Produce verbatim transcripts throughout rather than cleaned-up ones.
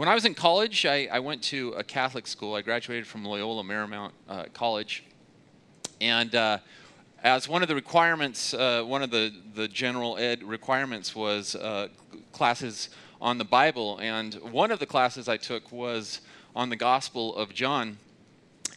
when I was in college, I, I went to a Catholic school. I graduated from Loyola Marymount uh, College. And uh, as one of the requirements, uh, one of the, the general ed requirements was uh, classes on the Bible. And one of the classes I took was on the Gospel of John.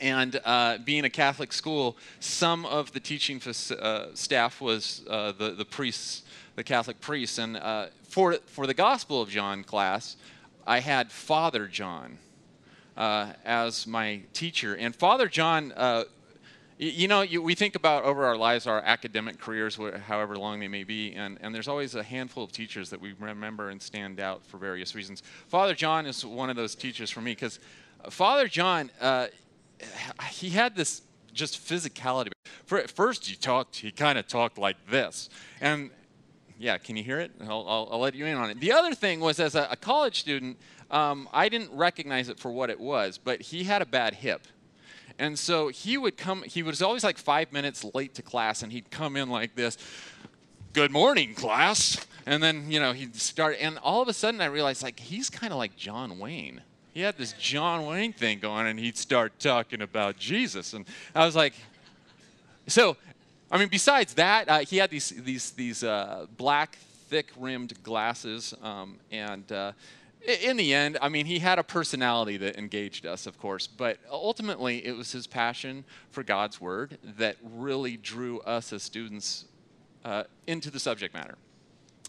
And uh, being a Catholic school, some of the teaching uh, staff was uh, the, the priests, the Catholic priests. And uh, for, for the Gospel of John class, I had Father John uh, as my teacher. And Father John, uh, you, you know, you, we think about over our lives, our academic careers, wh however long they may be, and, and there's always a handful of teachers that we remember and stand out for various reasons. Father John is one of those teachers for me, because Father John, uh, he had this just physicality. For, at first he talked, he kind of talked like this. And yeah, can you hear it? I'll, I'll, I'll let you in on it. The other thing was, as a, a college student, um, I didn't recognize it for what it was, but he had a bad hip. And so he would come, he was always like five minutes late to class, and he'd come in like this, "Good morning, class." And then, you know, he'd start, and all of a sudden I realized, like, he's kind of like John Wayne. He had this John Wayne thing going, and he'd start talking about Jesus. And I was like, so, I mean, besides that, uh, he had these these these uh, black, thick-rimmed glasses. Um, and uh, in the end, I mean, he had a personality that engaged us, of course. But ultimately, it was his passion for God's Word that really drew us as students uh, into the subject matter.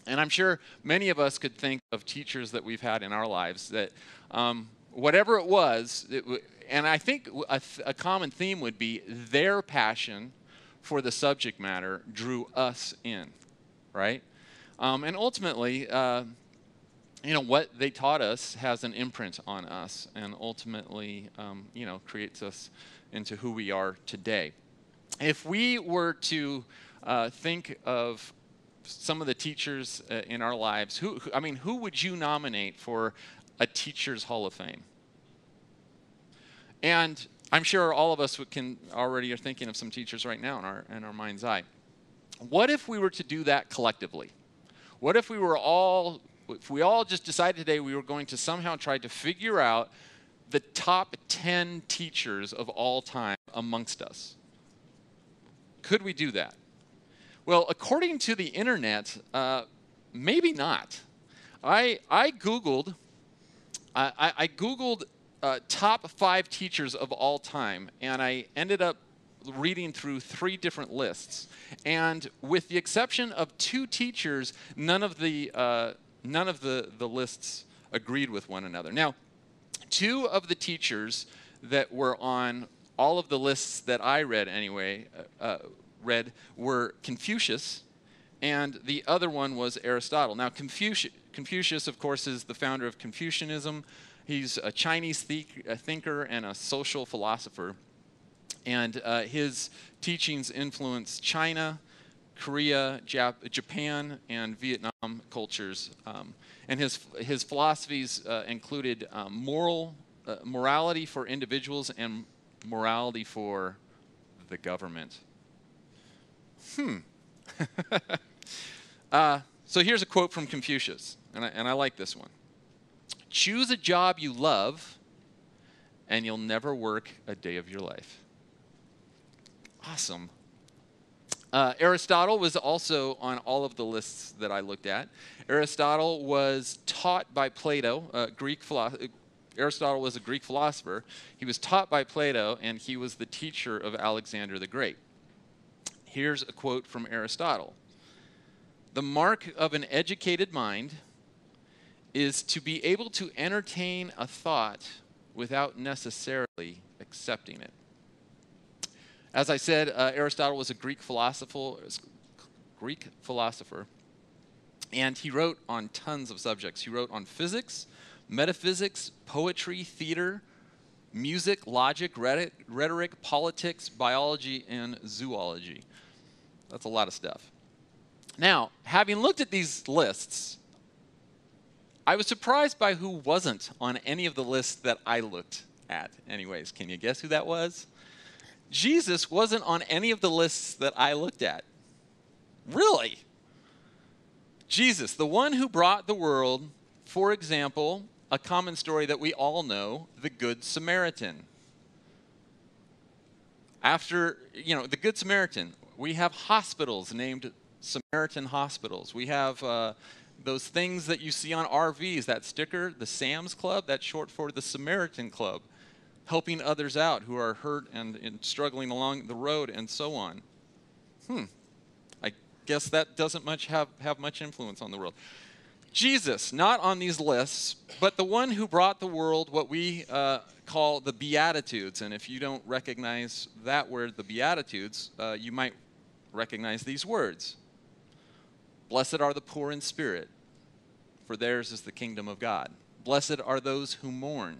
And I'm sure many of us could think of teachers that we've had in our lives that um, whatever it was, it w and I think a, th a common theme would be their passion for the subject matter drew us in, right? Um, and ultimately, uh, you know, what they taught us has an imprint on us, and ultimately, um, you know, creates us into who we are today. If we were to uh, think of some of the teachers uh, in our lives, who, who I mean, who would you nominate for a teacher's Hall of Fame? And I'm sure all of us can already are thinking of some teachers right now in our in our mind's eye. What if we were to do that collectively? What if we were all, if we all just decided today we were going to somehow try to figure out the top ten teachers of all time amongst us? Could we do that? Well, according to the internet, uh, maybe not. I I Googled, I, I Googled uh, top five teachers of all time, and I ended up reading through three different lists. And with the exception of two teachers, none of the uh, none of the the lists agreed with one another. Now, two of the teachers that were on all of the lists that I read, anyway. Uh, read were Confucius, and the other one was Aristotle. Now, Confuci Confucius, of course, is the founder of Confucianism. He's a Chinese th a thinker and a social philosopher, and uh, his teachings influenced China, Korea, Jap Japan, and Vietnam cultures. Um, and his, his philosophies uh, included um, moral, uh, morality for individuals and morality for the government. Hmm. uh, so here's a quote from Confucius, and I, and I like this one. "Choose a job you love, and you'll never work a day of your life." Awesome. Uh, Aristotle was also on all of the lists that I looked at. Aristotle was taught by Plato, uh, Greek philosopher. Aristotle was a Greek philosopher. He was taught by Plato, and he was the teacher of Alexander the Great. Here's a quote from Aristotle. "The mark of an educated mind is to be able to entertain a thought without necessarily accepting it." As I said, uh, Aristotle was a Greek philosopher, Greek philosopher, and he wrote on tons of subjects. He wrote on physics, metaphysics, poetry, theater, music, logic, rhetoric, politics, biology, and zoology. That's a lot of stuff. Now, having looked at these lists, I was surprised by who wasn't on any of the lists that I looked at. Anyways, can you guess who that was? Jesus wasn't on any of the lists that I looked at. Really? Jesus, the one who brought the world, for example, a common story that we all know, the Good Samaritan. After, you know, the Good Samaritan, we have hospitals named Samaritan Hospitals. We have uh, those things that you see on R Vs, that sticker, the Sam's Club, that's short for the Samaritan Club, helping others out who are hurt and, and struggling along the road and so on. Hmm. I guess that doesn't much have, have much influence on the world. Jesus, not on these lists, but the one who brought the world what we uh, call the Beatitudes. And if you don't recognize that word, the Beatitudes, uh, you might recognize these words. Blessed are the poor in spirit, for theirs is the kingdom of God. Blessed are those who mourn,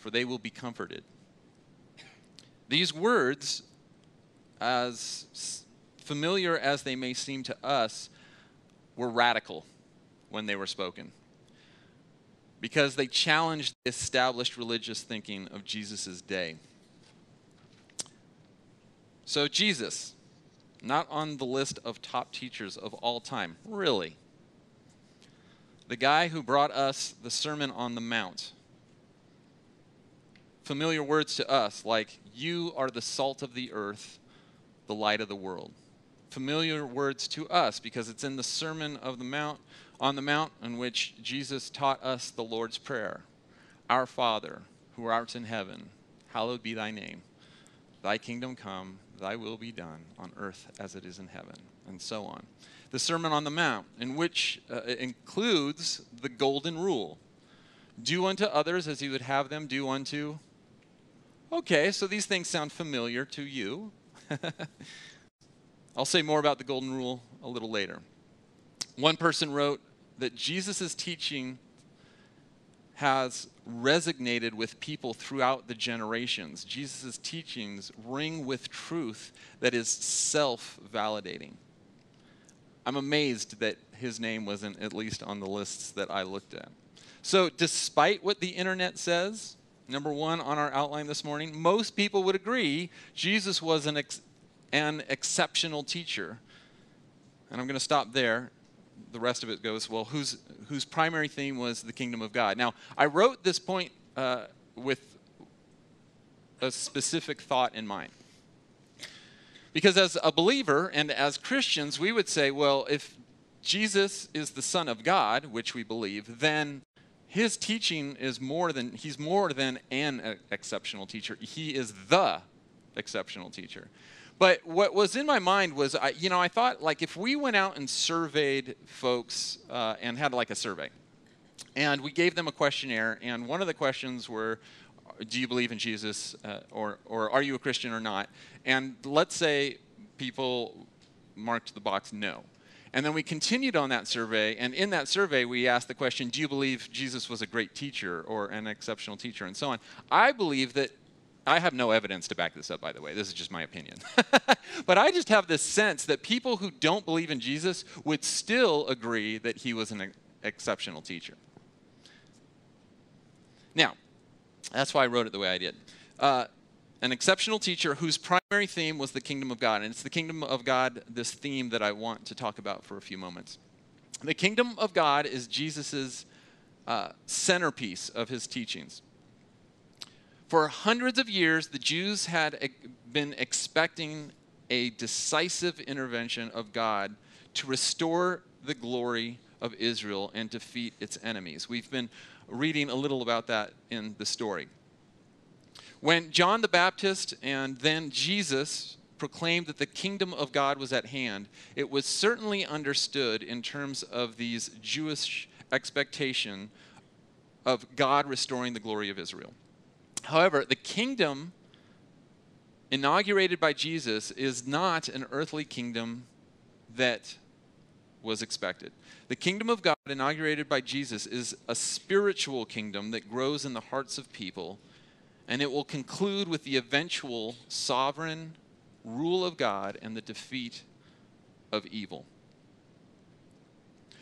for they will be comforted. These words, as familiar as they may seem to us, were radical when they were spoken, because they challenged the established religious thinking of Jesus' day. So Jesus, not on the list of top teachers of all time, really. The guy who brought us the Sermon on the Mount. Familiar words to us like, you are the salt of the earth, the light of the world. Familiar words to us because it's in the Sermon of the Mount, on the Mount, in which Jesus taught us the Lord's Prayer. Our Father, who art in heaven, hallowed be thy name. Thy kingdom come, thy will be done on earth as it is in heaven, and so on. The Sermon on the Mount, in which uh, it includes the golden rule. Do unto others as you would have them do unto. Okay, so these things sound familiar to you. I'll say more about the golden rule a little later. One person wrote that Jesus' teaching has resonated with people throughout the generations. Jesus' teachings ring with truth that is self-validating. I'm amazed that his name wasn't at least on the lists that I looked at. So despite what the internet says, number one on our outline this morning, most people would agree Jesus was an ex An exceptional teacher. And I'm going to stop there. The rest of it goes, well, whose, whose primary theme was the kingdom of God? Now, I wrote this point uh, with a specific thought in mind. Because as a believer and as Christians, we would say, well, if Jesus is the Son of God, which we believe, then his teaching is more than, he's more than an exceptional teacher. He is the exceptional teacher. But what was in my mind was, I, you know, I thought, like, if we went out and surveyed folks uh, and had, like, a survey, and we gave them a questionnaire, and one of the questions were, do you believe in Jesus, uh, or, or are you a Christian or not? And let's say people marked the box no. And then we continued on that survey, and in that survey we asked the question, do you believe Jesus was a great teacher or an exceptional teacher, and so on. I believe that I have no evidence to back this up, by the way. This is just my opinion. But I just have this sense that people who don't believe in Jesus would still agree that he was an exceptional teacher. Now, that's why I wrote it the way I did. Uh, an exceptional teacher whose primary theme was the kingdom of God. And it's the kingdom of God, this theme that I want to talk about for a few moments. The kingdom of God is Jesus's uh, centerpiece of his teachings. For hundreds of years, the Jews had been expecting a decisive intervention of God to restore the glory of Israel and defeat its enemies. We've been reading a little about that in the story. When John the Baptist and then Jesus proclaimed that the kingdom of God was at hand, it was certainly understood in terms of these Jewish expectation of God restoring the glory of Israel. However, the kingdom inaugurated by Jesus is not an earthly kingdom that was expected. The kingdom of God inaugurated by Jesus is a spiritual kingdom that grows in the hearts of people, and it will conclude with the eventual sovereign rule of God and the defeat of evil.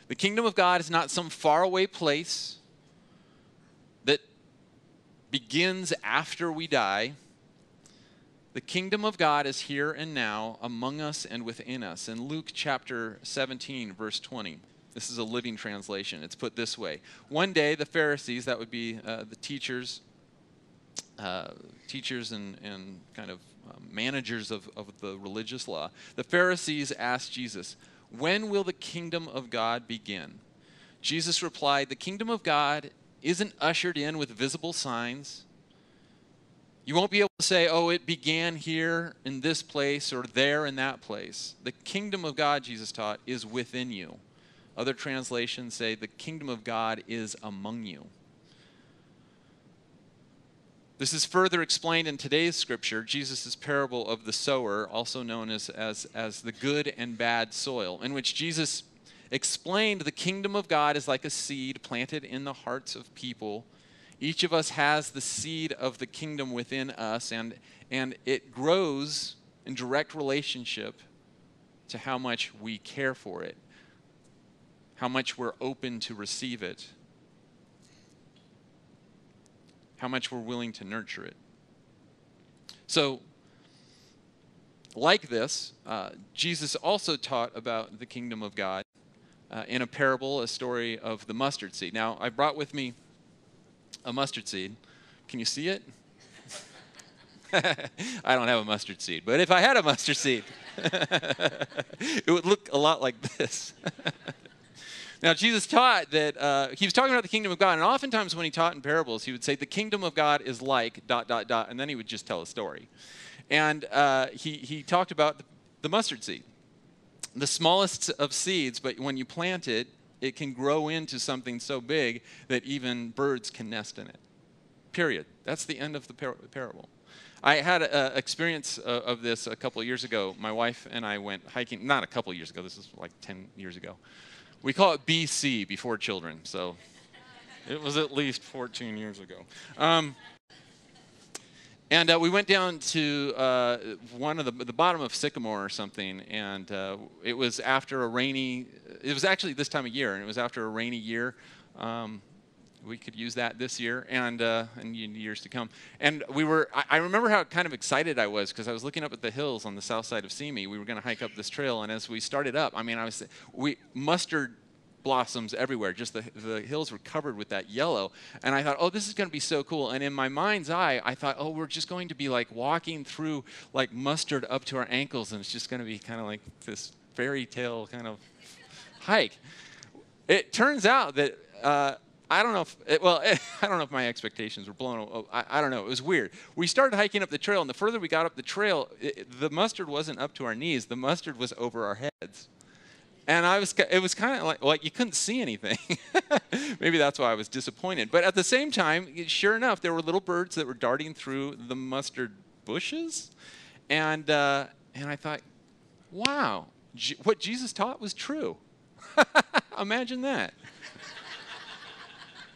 The kingdom of God is not some faraway place that begins after we die. The kingdom of God is here and now, among us and within us. In Luke chapter seventeen, verse twenty, This is a living translation. It's put this way. One day, the Pharisees, that would be uh, the teachers, uh, teachers and, and kind of uh, managers of, of the religious law, the Pharisees asked Jesus, "When will the kingdom of God begin?" Jesus replied, "The kingdom of God isn't ushered in with visible signs. You won't be able to say, oh, it began here in this place or there in that place. The kingdom of God," Jesus taught, "is within you." Other translations say the kingdom of God is among you. This is further explained in today's scripture, Jesus' parable of the sower, also known as, as, as the good and bad soil, in which Jesus explained the kingdom of God is like a seed planted in the hearts of people. Each of us has the seed of the kingdom within us, and, and it grows in direct relationship to how much we care for it, how much we're open to receive it, how much we're willing to nurture it. So, like this, uh, Jesus also taught about the kingdom of God uh, in a parable, a story of the mustard seed. Now, I brought with me a mustard seed. Can you see it? I don't have a mustard seed, but if I had a mustard seed, it would look a lot like this. Now, Jesus taught that, uh, he was talking about the kingdom of God, and oftentimes when he taught in parables, he would say, the kingdom of God is like, dot, dot, dot, and then he would just tell a story. And uh, he, he talked about the, the mustard seed, the smallest of seeds, but when you plant it, it can grow into something so big that even birds can nest in it. Period. That's the end of the par- parable. I had an experience uh, of this a couple of years ago. My wife and I went hiking. Not a couple of years ago. This is like ten years ago. We call it B C, before children. So it was at least fourteen years ago. Um, and uh, we went down to uh, one of the, the bottom of Sycamore or something, and uh, it was after a rainy, it was actually this time of year, and it was after a rainy year. Um, we could use that this year and uh, in years to come. And we were, I, I remember how kind of excited I was because I was looking up at the hills on the south side of Simi. We were going to hike up this trail, and as we started up, I mean, I was, we mustard blossoms everywhere. Just the, the hills were covered with that yellow. And I thought, oh, this is going to be so cool. And in my mind's eye, I thought, oh, we're just going to be like walking through like mustard up to our ankles, and it's just going to be kind of like this fairy tale kind of hike. It turns out that, uh, I don't know if, it, well, it, I don't know if my expectations were blown away. I, I don't know. It was weird. We started hiking up the trail, and the further we got up the trail, it, the mustard wasn't up to our knees. The mustard was over our heads. And I was, it was kind of like, like you couldn't see anything. Maybe that's why I was disappointed. But at the same time, sure enough, there were little birds that were darting through the mustard bushes. And, uh, and I thought, wow, J- what Jesus taught was true. Imagine that.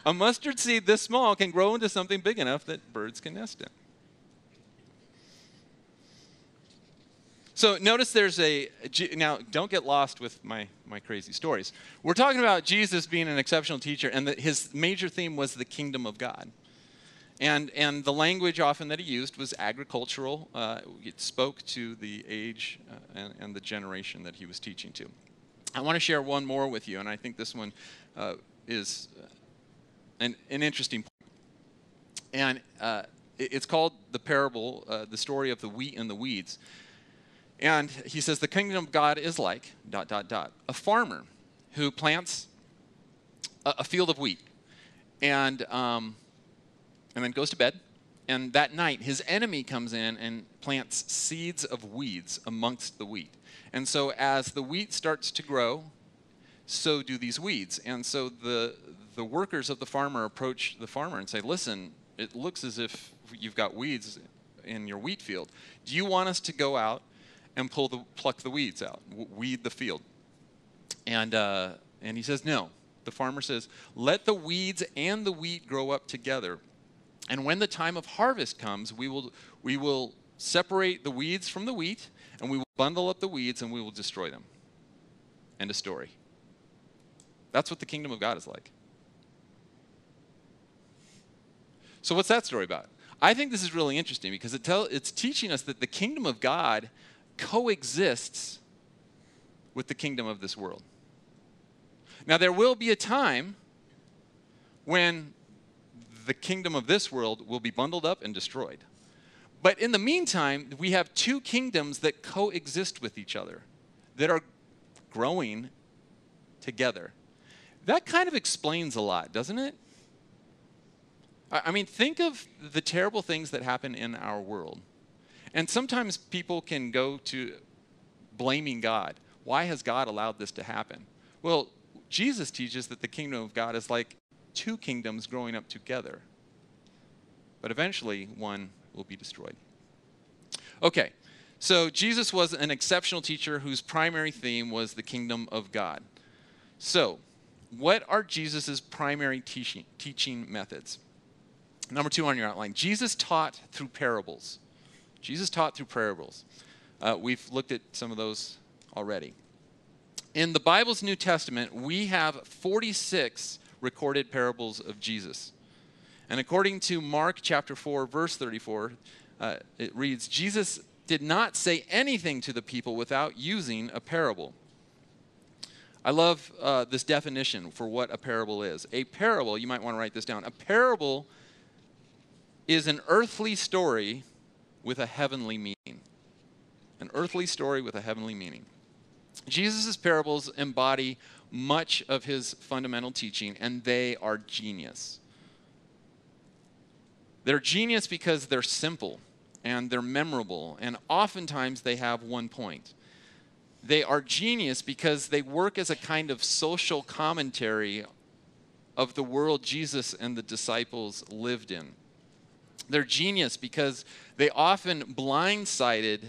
A mustard seed this small can grow into something big enough that birds can nest in. So notice there's a, now don't get lost with my, my crazy stories. We're talking about Jesus being an exceptional teacher, and that his major theme was the kingdom of God. And, and the language often that he used was agricultural. Uh, it spoke to the age uh, and, and the generation that he was teaching to. I want to share one more with you, and I think this one uh, is... Uh, An, an interesting point. And uh, it, it's called the parable, uh, the story of the wheat and the weeds. And he says, the kingdom of God is like, dot, dot, dot, a farmer who plants a, a field of wheat and, um, and then goes to bed. And that night, his enemy comes in and plants seeds of weeds amongst the wheat. And so as the wheat starts to grow, so do these weeds. And so the the workers of the farmer approach the farmer and say, listen, it looks as if you've got weeds in your wheat field. Do you want us to go out and pull the, pluck the weeds out, weed the field? And, uh, and he says, no. The farmer says, let the weeds and the wheat grow up together. And when the time of harvest comes, we will, we will separate the weeds from the wheat, and we will bundle up the weeds, and we will destroy them. End of story. That's what the kingdom of God is like. So what's that story about? I think this is really interesting because it tell, it's teaching us that the kingdom of God coexists with the kingdom of this world. Now, there will be a time when the kingdom of this world will be bundled up and destroyed. But in the meantime, we have two kingdoms that coexist with each other, that are growing together. That kind of explains a lot, doesn't it? I mean, think of the terrible things that happen in our world. And sometimes people can go to blaming God. Why has God allowed this to happen? Well, Jesus teaches that the kingdom of God is like two kingdoms growing up together. But eventually, one will be destroyed. Okay, so Jesus was an exceptional teacher whose primary theme was the kingdom of God. So, what are Jesus's primary teaching, teaching methods? Number two on your outline, Jesus taught through parables. Jesus taught through parables. Uh, we've looked at some of those already. In the Bible's New Testament, we have forty-six recorded parables of Jesus. And according to Mark chapter four, verse thirty-four, uh, it reads, Jesus did not say anything to the people without using a parable. I love uh, this definition for what a parable is. A parable, you might want to write this down, a parable is an earthly story with a heavenly meaning. An earthly story with a heavenly meaning. Jesus' parables embody much of his fundamental teaching, and they are genius. They're genius because they're simple, and they're memorable, and oftentimes they have one point. They are genius because they work as a kind of social commentary of the world Jesus and the disciples lived in. They're genius because they often blindsided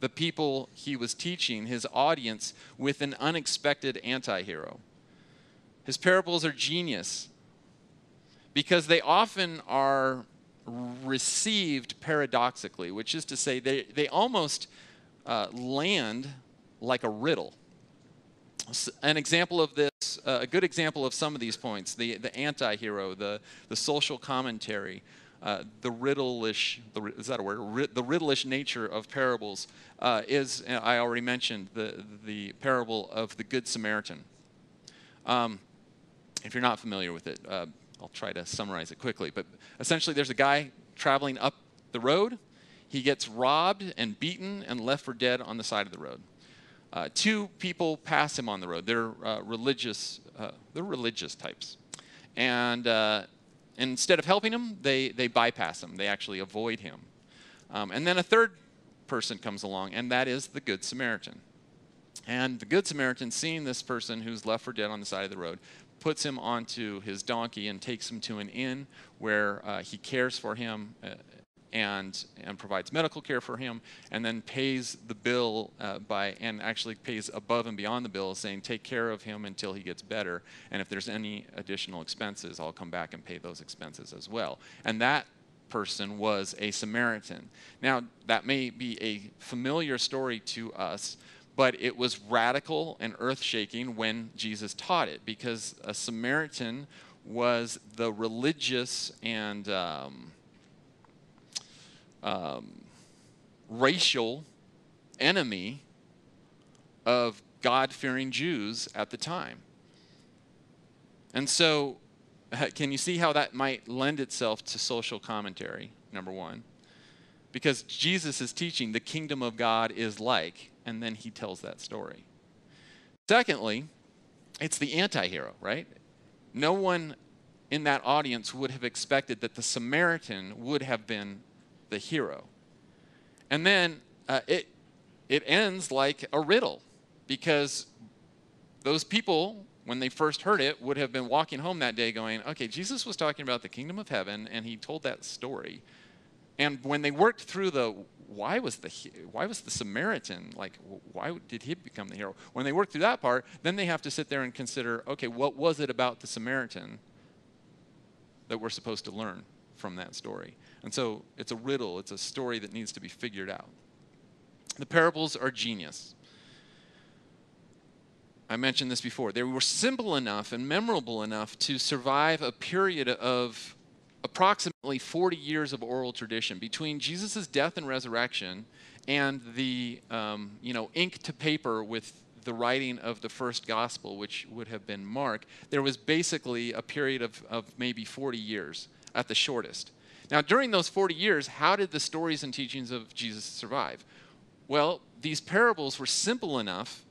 the people he was teaching, his audience, with an unexpected anti-hero. His parables are genius because they often are received paradoxically, which is to say they, they almost uh, land like a riddle. An example of this, uh, a good example of some of these points, the, the anti-hero, the, the social commentary, Uh, the riddle-ish, the, is that a word? R the riddle-ish nature of parables uh, is, I already mentioned, the, the parable of the Good Samaritan. Um, if you're not familiar with it, uh, I'll try to summarize it quickly. But essentially, there's a guy traveling up the road. He gets robbed and beaten and left for dead on the side of the road. Uh, two people pass him on the road. They're uh, religious. Uh, they're religious types, and. Uh, And instead of helping him, they, they bypass him. They actually avoid him. Um, and then a third person comes along, and that is the Good Samaritan. And the Good Samaritan, seeing this person who's left for dead on the side of the road, puts him onto his donkey and takes him to an inn where uh, he cares for him uh, and, and provides medical care for him, and then pays the bill uh, by, and actually pays above and beyond the bill, saying, take care of him until he gets better, and if there's any additional expenses, I'll come back and pay those expenses as well. And that person was a Samaritan. Now, that may be a familiar story to us, but it was radical and earth-shaking when Jesus taught it, because a Samaritan was the religious and um, Um, racial enemy of God-fearing Jews at the time. And so, can you see how that might lend itself to social commentary, number one? Because Jesus is teaching the kingdom of God is like, and then he tells that story. Secondly, it's the anti-hero, right? No one in that audience would have expected that the Samaritan would have been the hero. And then uh, it, it ends like a riddle, because those people, when they first heard it, would have been walking home that day going, okay, Jesus was talking about the kingdom of heaven, and he told that story. And when they worked through the, why was the, why was the Samaritan, like, why did he become the hero? When they worked through that part, then they have to sit there and consider, okay, what was it about the Samaritan that we're supposed to learn from that story? And so it's a riddle. It's a story that needs to be figured out. The parables are genius. I mentioned this before. They were simple enough and memorable enough to survive a period of approximately forty years of oral tradition between Jesus' death and resurrection and the um, you know, ink to paper with the writing of the first gospel, which would have been Mark, there was basically a period of, of maybe forty years at the shortest. Now, during those forty years, how did the stories and teachings of Jesus survive? Well, these parables were simple enough,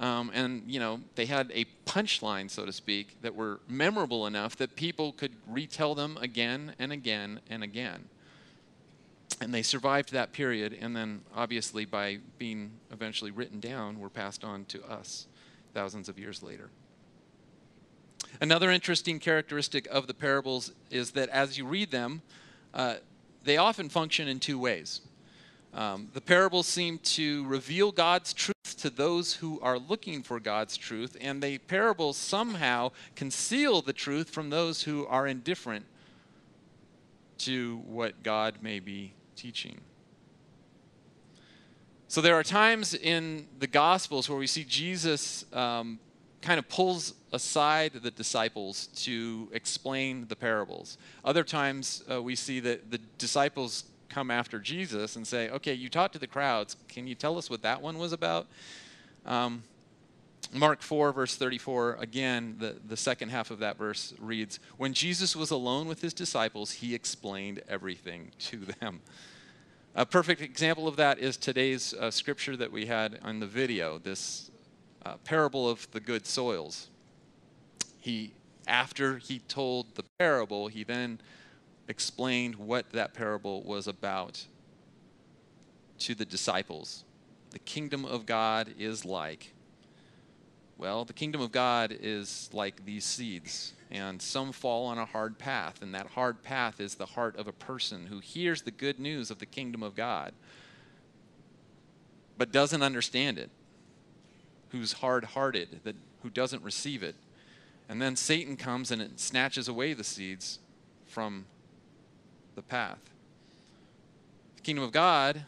um, and, you know, they had a punchline, so to speak, that were memorable enough that people could retell them again and again and again. And they survived that period, and then, obviously, by being eventually written down, were passed on to us thousands of years later. Another interesting characteristic of the parables is that as you read them, uh, they often function in two ways. Um, the parables seem to reveal God's truth to those who are looking for God's truth, and the parables somehow conceal the truth from those who are indifferent to what God may be teaching. So there are times in the Gospels where we see Jesus um, kind of pulls aside the disciples to explain the parables. Other times uh, we see that the disciples come after Jesus and say, okay, you taught to the crowds. Can you tell us what that one was about? Um, Mark four, verse thirty-four, again, the, the second half of that verse reads, when Jesus was alone with his disciples, he explained everything to them. A perfect example of that is today's uh, scripture that we had on the video, this uh, parable of the good soils. He, after he told the parable, he then explained what that parable was about to the disciples. The kingdom of God is like, well, the kingdom of God is like these seeds, and some fall on a hard path, and that hard path is the heart of a person who hears the good news of the kingdom of God but doesn't understand it, who's hard-hearted, that who doesn't receive it. And then Satan comes and it snatches away the seeds from the path. The kingdom of God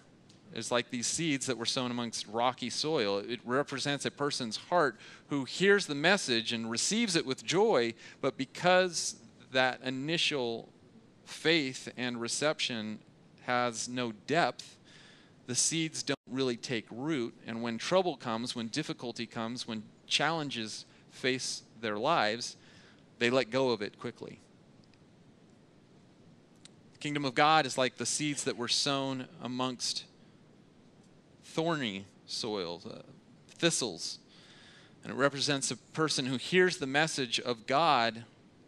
is like these seeds that were sown amongst rocky soil. It represents a person's heart who hears the message and receives it with joy, but because that initial faith and reception has no depth, the seeds don't really take root. And when trouble comes, when difficulty comes, when challenges face their lives, they let go of it quickly. The kingdom of God is like the seeds that were sown amongst thorny soil, uh, thistles. And it represents a person who hears the message of God,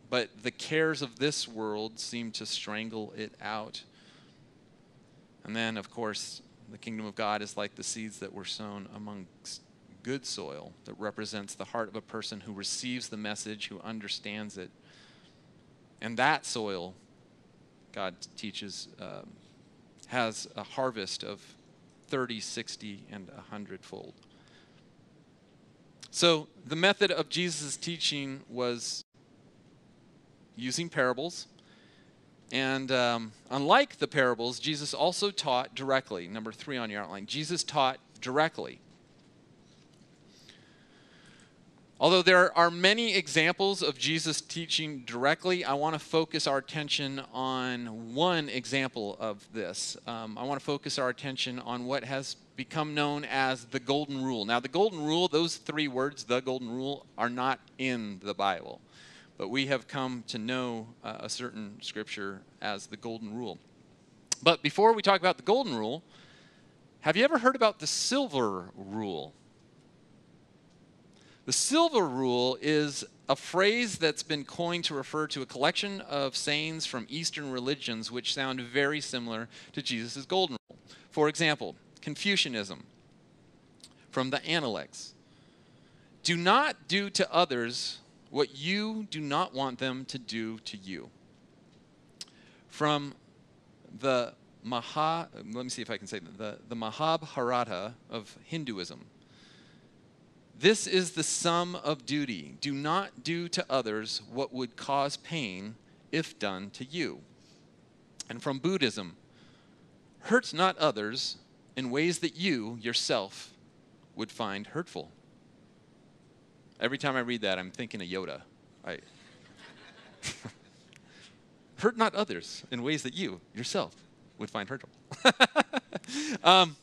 but the cares of this world seem to strangle it out. And then, of course, the kingdom of God is like the seeds that were sown amongst good soil, that represents the heart of a person who receives the message, who understands it. And that soil, God teaches, uh, has a harvest of thirty, sixty, and a hundredfold. So the method of Jesus' teaching was using parables. And um, unlike the parables, Jesus also taught directly. Number three on your outline. Jesus taught directly. Although there are many examples of Jesus teaching directly, I want to focus our attention on one example of this. Um, I want to focus our attention on what has become known as the Golden Rule. Now, the Golden Rule, those three words, the Golden Rule, are not in the Bible. But we have come to know uh, a certain scripture as the Golden Rule. But before we talk about the Golden Rule, have you ever heard about the Silver Rule? The Silver Rule is a phrase that's been coined to refer to a collection of sayings from Eastern religions which sound very similar to Jesus' Golden Rule. For example, Confucianism from the Analects. Do not do to others what you do not want them to do to you. From the Maha, let me see if I can say the, the Mahabharata of Hinduism. This is the sum of duty. Do not do to others what would cause pain if done to you. And from Buddhism, hurt not others in ways that you yourself would find hurtful. Every time I read that, I'm thinking of Yoda. I hurt not others in ways that you yourself would find hurtful. um,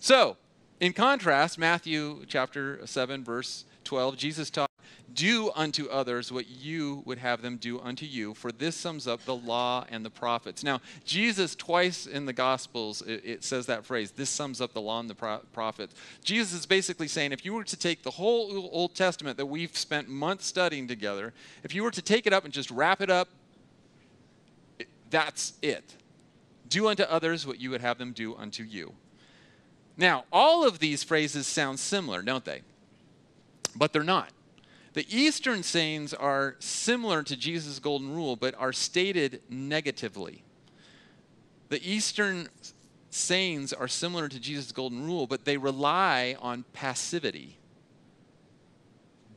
so, In contrast, Matthew chapter seven, verse twelve, Jesus taught, "Do unto others what you would have them do unto you, for this sums up the law and the prophets." Now, Jesus twice in the Gospels, it, it says that phrase, "This sums up the law and the pro- prophets." Jesus is basically saying, if you were to take the whole Old Testament that we've spent months studying together, if you were to take it up and just wrap it up, it, that's it. Do unto others what you would have them do unto you. Now, all of these phrases sound similar, don't they? But they're not. The Eastern sayings are similar to Jesus' golden rule, but are stated negatively. The Eastern sayings are similar to Jesus' golden rule, but they rely on passivity.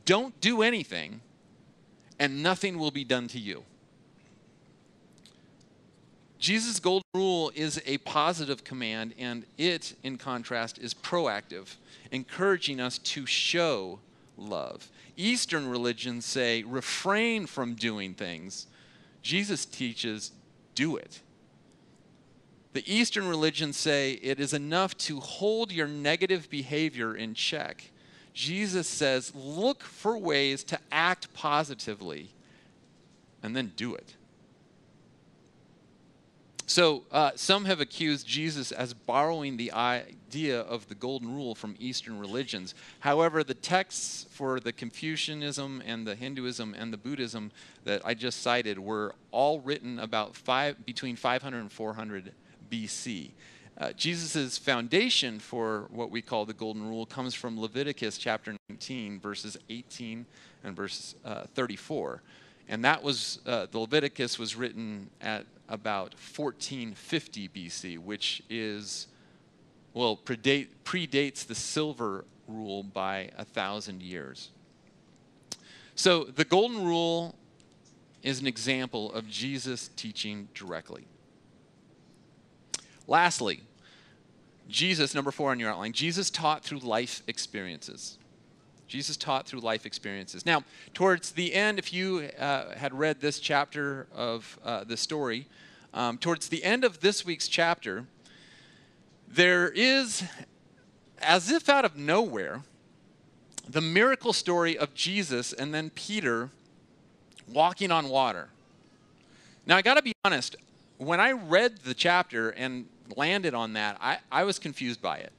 Don't do anything, and nothing will be done to you. Jesus' golden rule is a positive command, and it, in contrast, is proactive, encouraging us to show love. Eastern religions say, refrain from doing things. Jesus teaches, do it. The Eastern religions say, it is enough to hold your negative behavior in check. Jesus says, look for ways to act positively, and then do it. So uh, some have accused Jesus as borrowing the idea of the golden rule from Eastern religions. However, the texts for the Confucianism and the Hinduism and the Buddhism that I just cited were all written about five, between five hundred and four hundred B C. Uh, Jesus' foundation for what we call the golden rule comes from Leviticus chapter nineteen, verses eighteen and verse uh, thirty-four. And that was, uh, the Leviticus was written at about fourteen fifty B C, which is, well, predate, predates the silver rule by a thousand years. So the golden rule is an example of Jesus teaching directly. Lastly, Jesus, number four on your outline, Jesus taught through life experiences. Jesus taught through life experiences. Now, towards the end, if you uh, had read this chapter of uh, the story, um, towards the end of this week's chapter, there is, as if out of nowhere, the miracle story of Jesus and then Peter walking on water. Now, I got to be honest, when I read the chapter and landed on that, I, I was confused by it.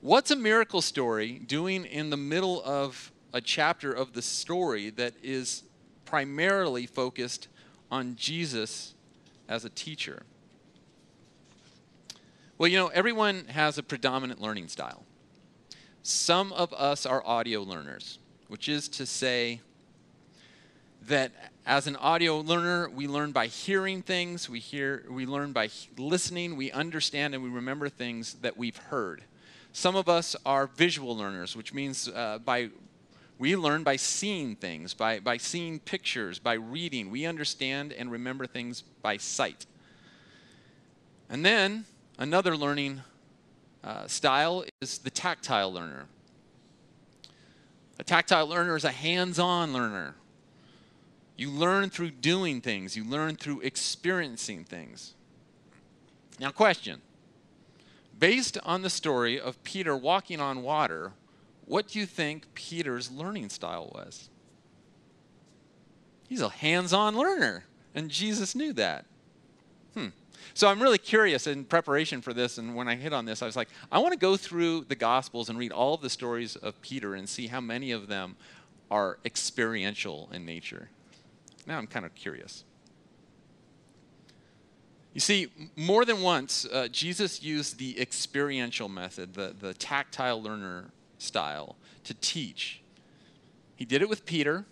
What's a miracle story doing in the middle of a chapter of the story that is primarily focused on Jesus as a teacher? Well, you know, everyone has a predominant learning style. Some of us are audio learners, which is to say that as an audio learner, we learn by hearing things, we hear, we learn by listening, we understand and we remember things that we've heard. Some of us are visual learners, which means uh, by we learn by seeing things, by, by seeing pictures, by reading. We understand and remember things by sight. And then another learning uh, style is the tactile learner. A tactile learner is a hands-on learner. You learn through doing things. You learn through experiencing things. Now, question. Based on the story of Peter walking on water, what do you think Peter's learning style was? He's a hands-on learner, and Jesus knew that. Hmm. So I'm really curious in preparation for this, and when I hit on this, I was like, I want to go through the Gospels and read all of the stories of Peter and see how many of them are experiential in nature. Now I'm kind of curious. You see, more than once, uh, Jesus used the experiential method, the, the tactile learner style, to teach. He did it with Peter.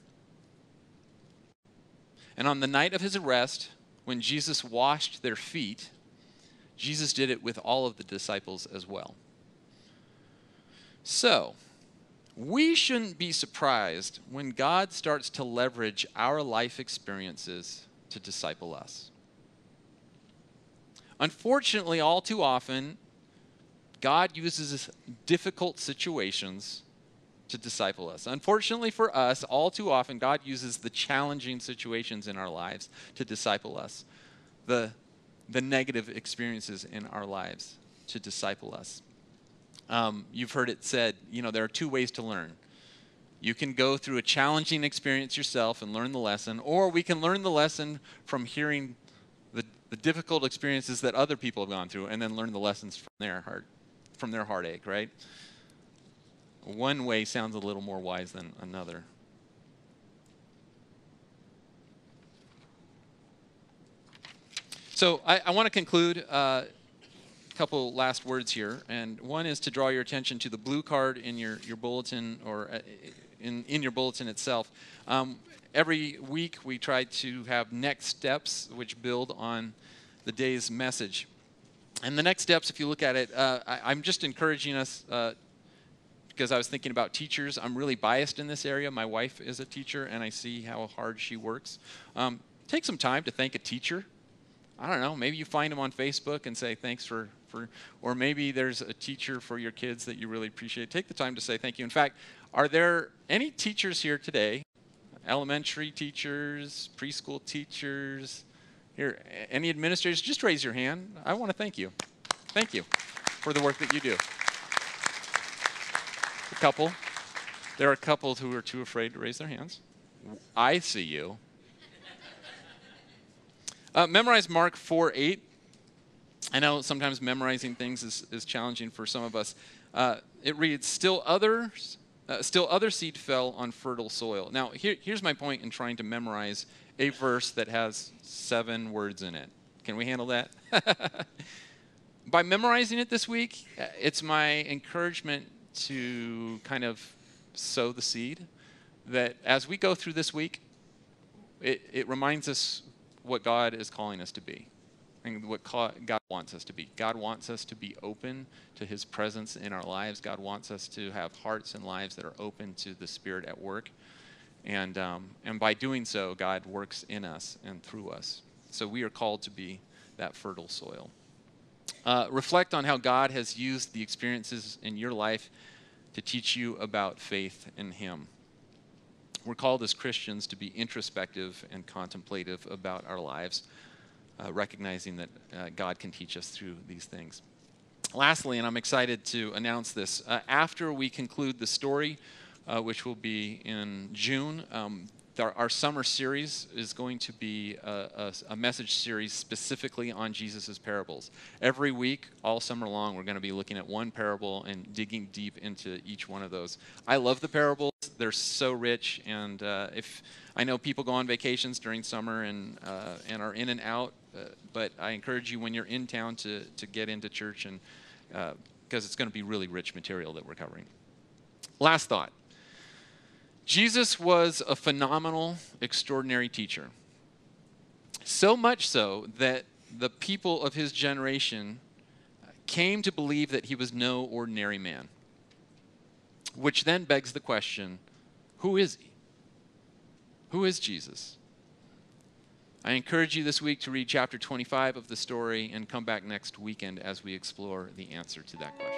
And on the night of his arrest, when Jesus washed their feet, Jesus did it with all of the disciples as well. So, we shouldn't be surprised when God starts to leverage our life experiences to disciple us. Unfortunately, all too often, God uses difficult situations to disciple us. Unfortunately for us, all too often, God uses the challenging situations in our lives to disciple us, the, the negative experiences in our lives to disciple us. Um, you've heard it said, you know, there are two ways to learn. You can go through a challenging experience yourself and learn the lesson, or we can learn the lesson from hearing the, the difficult experiences that other people have gone through and then learn the lessons from their heart, from their heartache, right? One way sounds a little more wise than another. So I, I want to conclude uh, couple last words here, and one is to draw your attention to the blue card in your, your bulletin, or in, in your bulletin itself. Um, every week we try to have next steps which build on the day's message. And the next steps, if you look at it, uh, I, I'm just encouraging us, uh, because I was thinking about teachers. I'm really biased in this area. My wife is a teacher, and I see how hard she works. Um, take some time to thank a teacher. I don't know, maybe you find them on Facebook and say thanks for, for, or maybe there's a teacher for your kids that you really appreciate. Take the time to say thank you. In fact, are there any teachers here today? Elementary teachers, preschool teachers, here, any administrators? Just raise your hand. I want to thank you. Thank you for the work that you do. A couple. There are a couple who are too afraid to raise their hands. I see you. Uh, memorize Mark four eight. I know sometimes memorizing things is, is challenging for some of us. Uh, it reads, still others, uh, still other seed fell on fertile soil. Now, here, here's my point in trying to memorize a verse that has seven words in it. Can we handle that? By memorizing it this week, it's my encouragement to kind of sow the seed that as we go through this week, it, it reminds us what God is calling us to be and what God wants us to be. God wants us to be open to his presence in our lives. God wants us to have hearts and lives that are open to the Spirit at work. And, um, and by doing so, God works in us and through us. So we are called to be that fertile soil. Uh, reflect on how God has used the experiences in your life to teach you about faith in him. We're called as Christians to be introspective and contemplative about our lives, uh, recognizing that uh, God can teach us through these things. Lastly, and I'm excited to announce this, uh, after we conclude the story, uh, which will be in June, um, our, our summer series is going to be a, a, a message series specifically on Jesus' parables. Every week, all summer long, we're going to be looking at one parable and digging deep into each one of those. I love the parables. They're so rich, and uh, if I know people go on vacations during summer and uh, and are in and out, uh, but I encourage you when you're in town to to get into church, and because uh, it's going to be really rich material that we're covering. Last thought: Jesus was a phenomenal, extraordinary teacher. So much so that the people of his generation came to believe that he was no ordinary man. Which then begs the question, who is he? Who is Jesus? I encourage you this week to read chapter twenty-five of the story and come back next weekend as we explore the answer to that question.